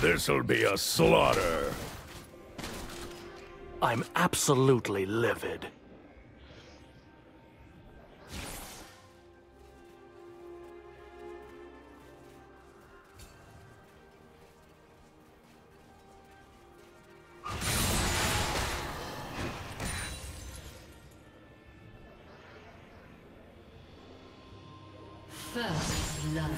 This'll be a slaughter. I'm absolutely livid. First blood.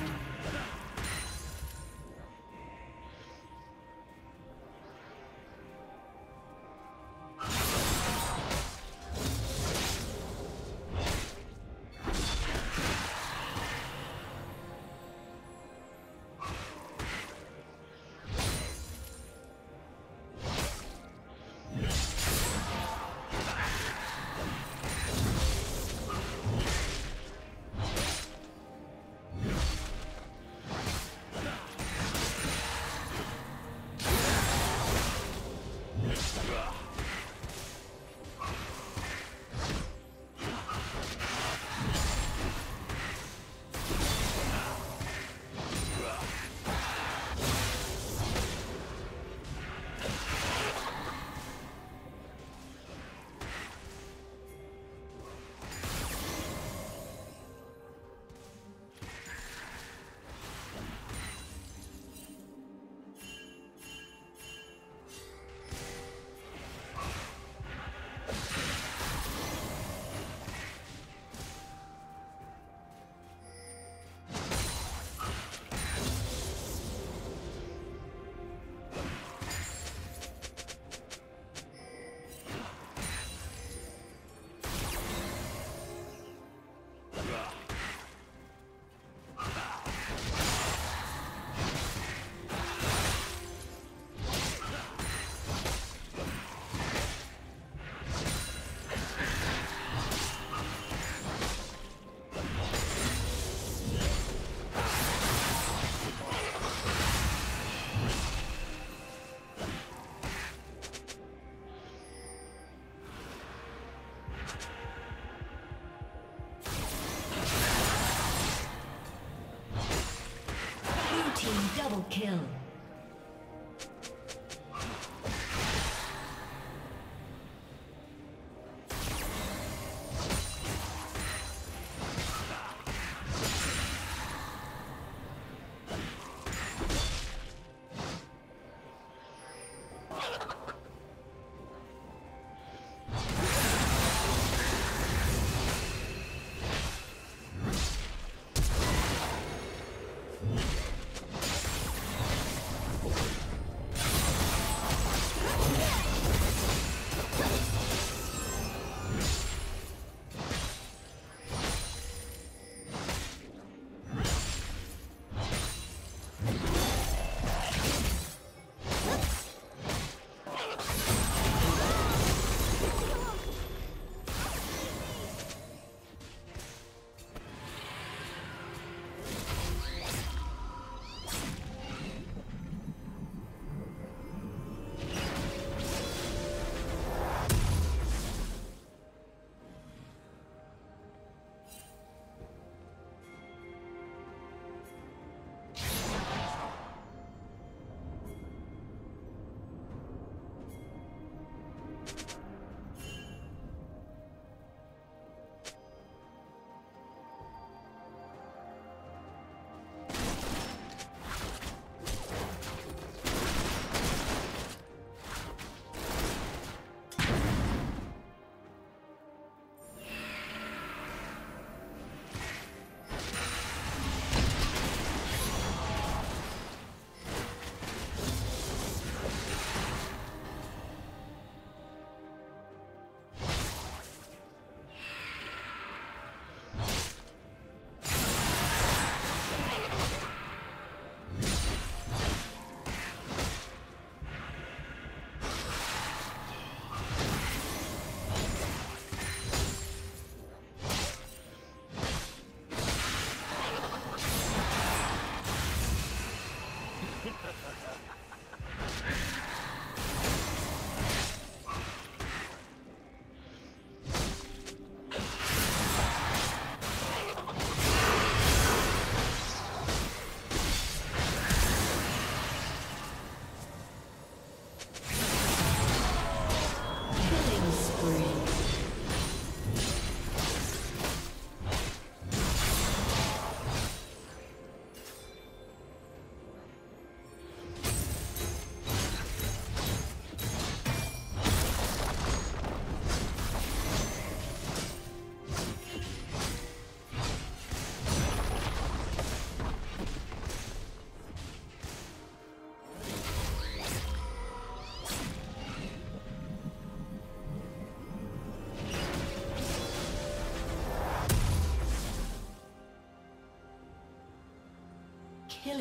Kill.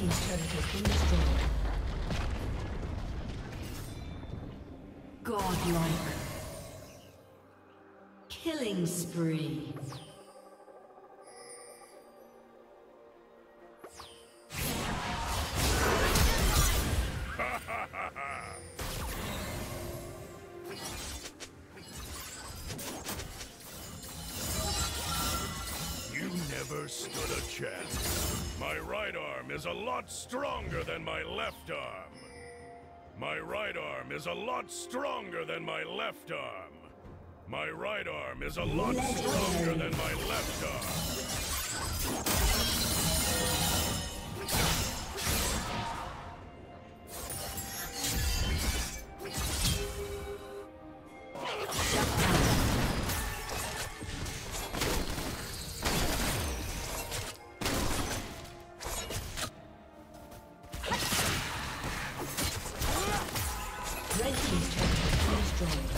Team's turret has been destroyed. Godlike. Killing spree. My right arm is a lot stronger than my left arm. Red team's turret has been destroyed.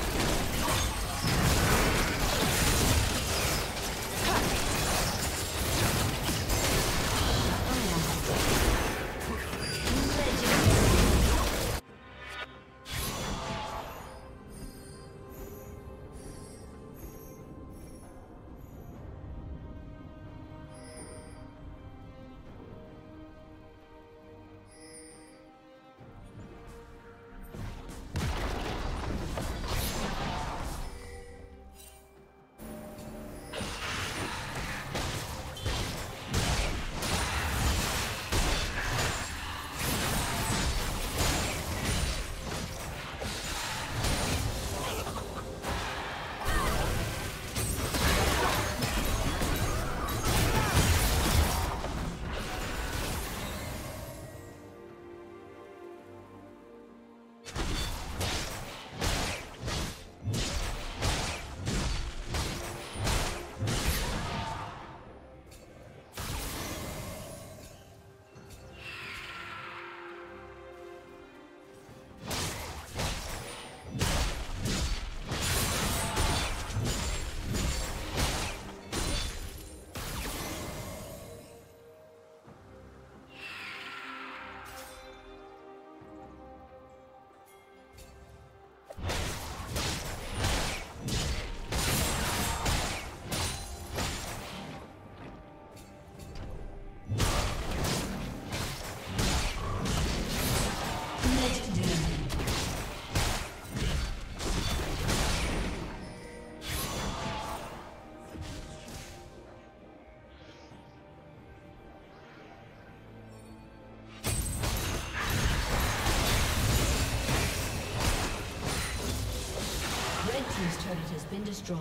team's turret has been destroyed.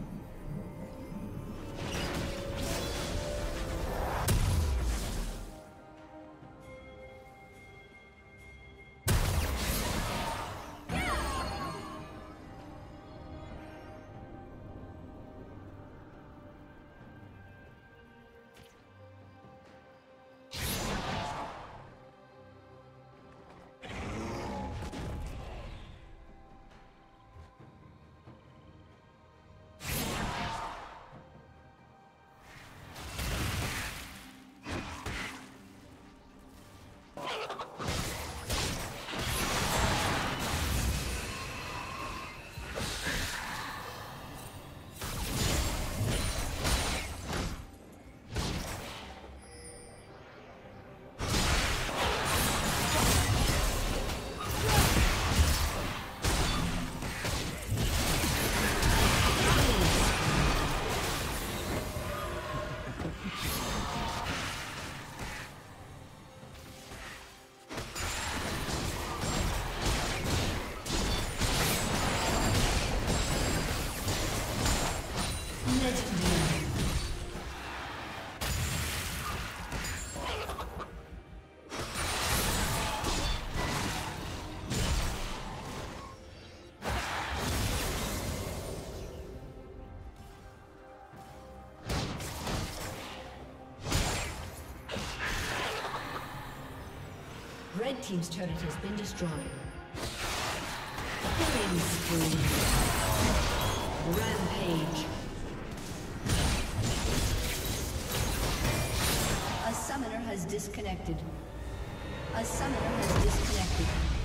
Team's turret has been destroyed. Red team's turret has been destroyed. Killing spree. Rampage. A summoner has disconnected.